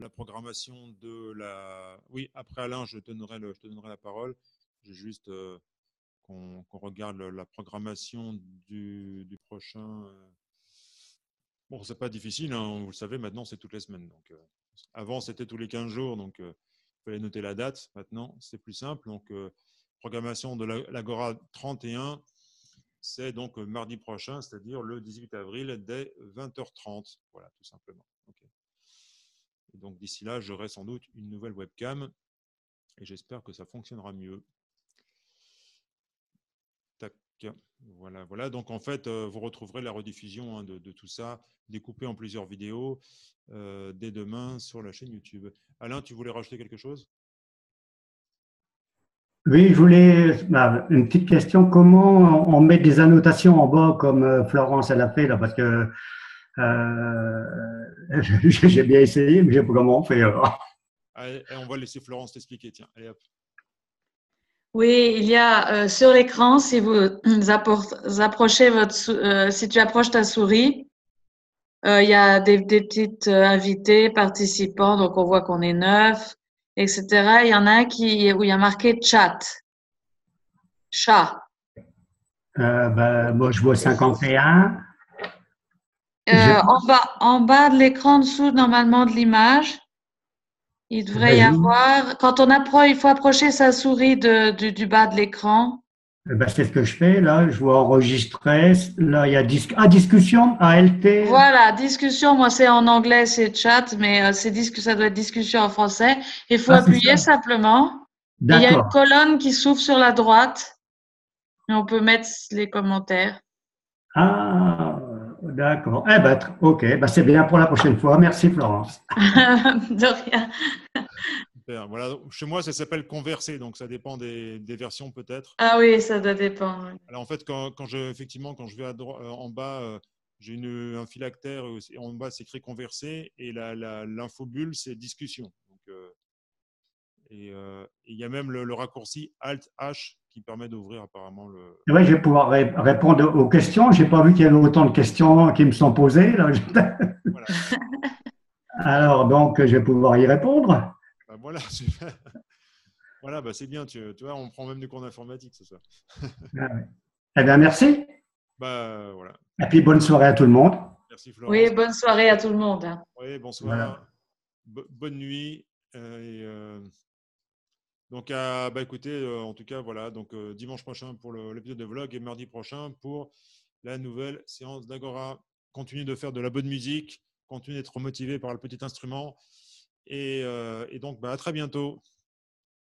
la programmation de la… Oui, après Alain, je te donnerai la parole. J'ai juste qu'on regarde la programmation du prochain… Bon, c'est pas difficile, hein, vous le savez, maintenant c'est toutes les semaines. Donc, avant, c'était tous les 15 jours, donc il fallait noter la date. Maintenant, c'est plus simple. Donc, programmation de l'Agora 31, c'est donc mardi prochain, c'est-à-dire le 18 avril dès 20h30. Voilà, tout simplement. Okay. Et donc, d'ici là, j'aurai sans doute une nouvelle webcam et j'espère que ça fonctionnera mieux. Tac. Voilà, voilà. Donc, en fait, vous retrouverez la rediffusion hein, de tout ça, découpée en plusieurs vidéos dès demain sur la chaîne YouTube. Alain, tu voulais rajouter quelque chose ? Oui, je voulais une petite question. Comment on met des annotations en bas comme Florence elle a fait là, parce que j'ai bien essayé, mais je ne sais pas comment on fait. Allez, on va laisser Florence t'expliquer. Tiens, allez hop. Oui, il y a sur l'écran, si vous approchez si tu approches ta souris, il y a des petites invités, participants, donc on voit qu'on est 9, etc. Il y en a un où il y a marqué chat. Chat. Moi, je vois 51. En bas de l'écran, en dessous normalement de l'image. Il devrait y avoir… Quand on approche, il faut approcher sa souris du bas de l'écran. Ben, c'est ce que je fais là. Je vois enregistrer. Là, il y a discussion, ALT. Voilà, discussion. Moi, c'est en anglais, c'est chat, mais ça doit être discussion en français. Il faut appuyer simplement. Il y a une colonne qui s'ouvre sur la droite. Et on peut mettre les commentaires. Ah, d'accord. Eh ben, ok, ben, c'est bien pour la prochaine fois. Merci Florence. De rien. Super. Voilà. Chez moi, ça s'appelle converser, donc ça dépend des versions peut-être. Ah oui, ça doit dépendre. Alors en fait, quand je vais en bas, j'ai un fil actaire et en bas c'est écrit converser et l'infobulle c'est discussion. Donc, et il y a même le raccourci Alt-H qui permet d'ouvrir apparemment le… Oui, je vais pouvoir répondre aux questions. Je n'ai pas vu qu'il y avait autant de questions qui me sont posées. Là. Voilà. Alors, donc, je vais pouvoir y répondre. Ben voilà, voilà ben c'est bien. Tu vois, on prend même des cours d'informatique, c'est ça. Eh bien, merci. Ben, voilà. Et puis, bonne soirée à tout le monde. Merci, Florence. Oui, bonne soirée à tout le monde. Oui, bonsoir. Voilà. Bonne nuit. Donc, écoutez, en tout cas, voilà, donc dimanche prochain pour l'épisode de vlog et mardi prochain pour la nouvelle séance d'Agora. Continuez de faire de la bonne musique, continuez d'être motivé par le petit instrument et donc, à très bientôt.